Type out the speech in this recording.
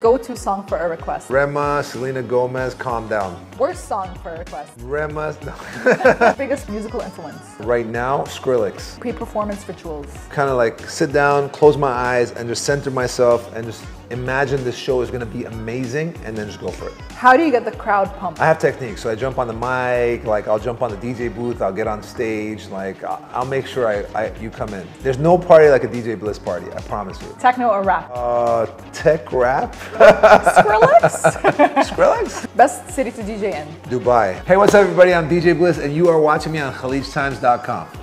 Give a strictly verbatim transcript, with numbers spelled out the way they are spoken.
Go-to song for a request? Rema, Selena Gomez, Calm Down. Worst song for a request? Rema, no. Biggest musical influence? Right now, Skrillex. Pre-performance rituals? Kind of like sit down, close my eyes, and just center myself, and just imagine this show is going to be amazing, and then just go for it. How do you get the crowd pumped? I have techniques, so I jump on the mic, like I'll jump on the D J booth, I'll get on stage, like I'll make sure I, I you come in. There's no party like a D J Bliss party, I promise you. Techno or rap? Uh, tech rap. Skrillex? Skrillex? Best city to D J in? Dubai. Hey, what's up everybody, I'm D J Bliss and you are watching me on Khaleej Times dot com.